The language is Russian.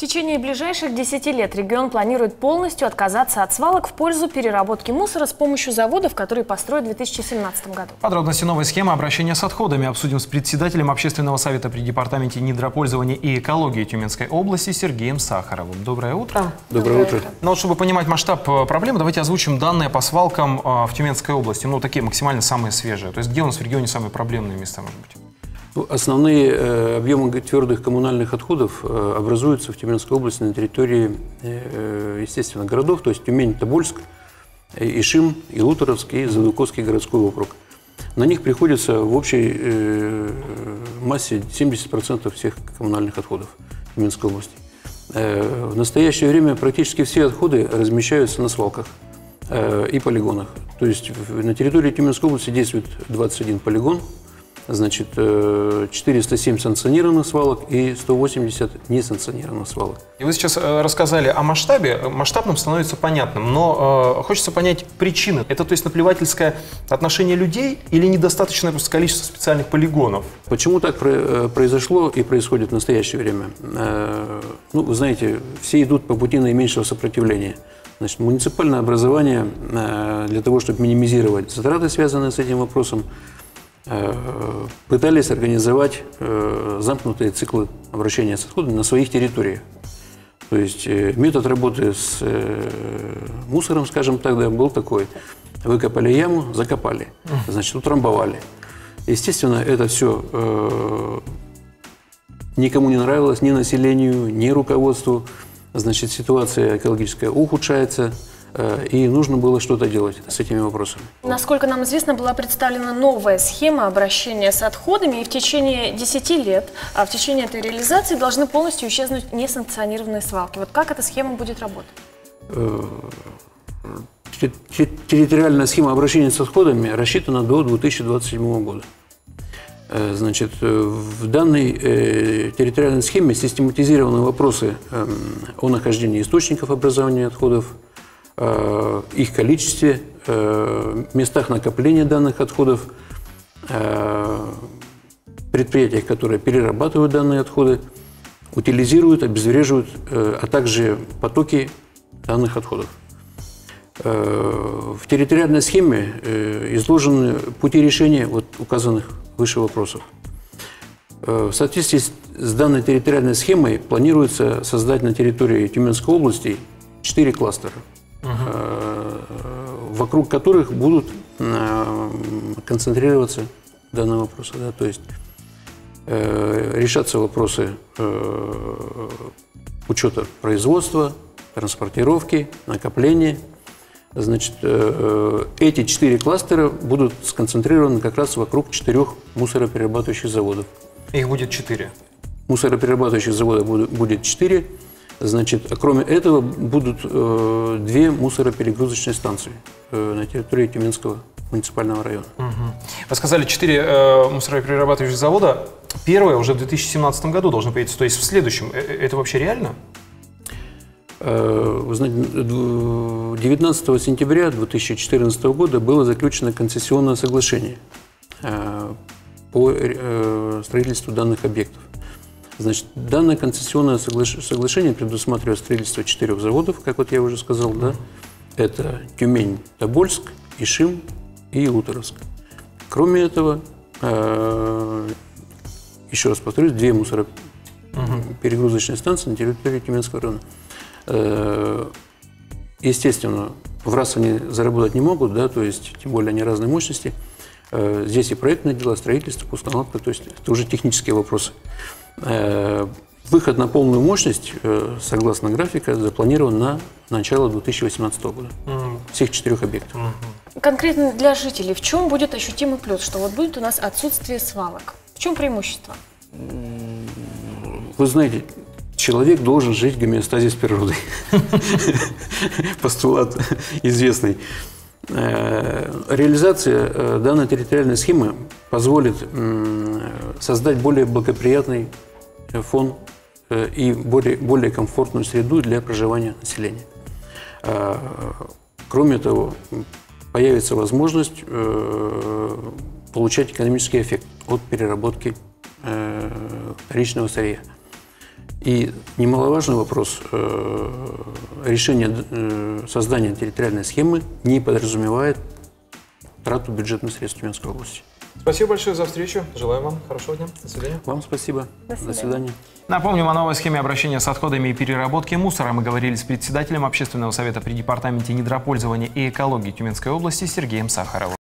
В течение ближайших 10 лет регион планирует полностью отказаться от свалок в пользу переработки мусора с помощью заводов, которые построят в 2017 году. Подробности новой схемы обращения с отходами обсудим с председателем Общественного совета при департаменте недропользования и экологии Тюменской области Сергеем Сахаровым. Доброе утро. Доброе утро. Ну, вот, чтобы понимать масштаб проблемы, давайте озвучим данные по свалкам в Тюменской области. Ну, такие максимально самые свежие. То есть где у нас в регионе самые проблемные места, может быть? Основные объемы твердых коммунальных отходов образуются в Тюменской области на территории, естественно, городов, то есть Тюмень, Тобольск, Ишим, Уторовск и Задуковский городской округ. На них приходится в общей массе 70% всех коммунальных отходов Тюменской области. В настоящее время практически все отходы размещаются на свалках и полигонах. То есть на территории Тюменской области действует 21 полигон. Значит, 407 санкционированных свалок и 180 несанкционированных свалок. И вы сейчас рассказали о масштабе. Масштабным становится понятным, но хочется понять причины. Это, то есть, наплевательское отношение людей или недостаточное просто количество специальных полигонов? Почему так произошло и происходит в настоящее время? Ну, вы знаете, все идут по пути наименьшего сопротивления. Значит, муниципальное образование для того, чтобы минимизировать затраты, связанные с этим вопросом, пытались организовать замкнутые циклы обращения с отходами на своих территориях. То есть метод работы с мусором, скажем так, был такой. Выкопали яму, закопали, значит, утрамбовали. Естественно, это все никому не нравилось, ни населению, ни руководству. Значит, ситуация экологическая ухудшается. И нужно было что-то делать с этими вопросами. Насколько нам известно, была представлена новая схема обращения с отходами, и в течение 10 лет, в течение этой реализации должны полностью исчезнуть несанкционированные свалки. Вот как эта схема будет работать? Территориальная схема обращения с отходами рассчитана до 2027 года. Значит, в данной территориальной схеме систематизированы вопросы о нахождении источников образования отходов, их количестве, местах накопления данных отходов, предприятиях, которые перерабатывают данные отходы, утилизируют, обезвреживают, а также потоки данных отходов. В территориальной схеме изложены пути решения вот указанных выше вопросов. В соответствии с данной территориальной схемой планируется создать на территории Тюменской области 4 кластера, вокруг которых будут концентрироваться данные вопросы. Да? То есть решатся вопросы учета производства, транспортировки, накопления. Значит, эти 4 кластера будут сконцентрированы как раз вокруг 4 мусороперерабатывающих заводов. Их будет 4? Мусороперерабатывающих заводов будет 4. Значит, кроме этого будут 2 мусороперегрузочные станции на территории Тюменского муниципального района. Вы сказали 4 мусороперерабатывающих завода. Первое уже в 2017 году должно появиться, то есть в следующем. Это вообще реально? Вы знаете, 19 сентября 2014 года было заключено концессионное соглашение по строительству данных объектов. Значит, данное концессионное соглашение предусматривает строительство 4 заводов, как вот я уже сказал, да? Это Тюмень, Тобольск, Ишим и Уторовск. Кроме этого, еще раз повторюсь, 2 мусороперегрузочные станции на территории Тюменского района. Естественно, в раз они заработать не могут, да, то есть, тем более они разной мощности. Здесь и проектные дела, строительство, установка, то есть это уже технические вопросы. Выход на полную мощность, согласно графика, запланирован на начало 2018 года. Всех 4 объектов. Конкретно для жителей в чем будет ощутимый плюс, что вот будет у нас отсутствие свалок? В чем преимущество? Вы знаете, человек должен жить в гомеостазе с природой. Постулат известный. Реализация данной территориальной схемы позволит создать более благоприятный фон и более комфортную среду для проживания населения. Кроме того, появится возможность получать экономический эффект от переработки вторичного сырья. И немаловажный вопрос, решение создания территориальной схемы не подразумевает трату бюджетных средств Тюменской области. Спасибо большое за встречу. Желаю вам хорошего дня. До свидания. Вам спасибо. До свидания. До свидания. Напомним о новой схеме обращения с отходами и переработки мусора. Мы говорили с председателем Общественного совета при департаменте недропользования и экологии Тюменской области Сергеем Сахаровым.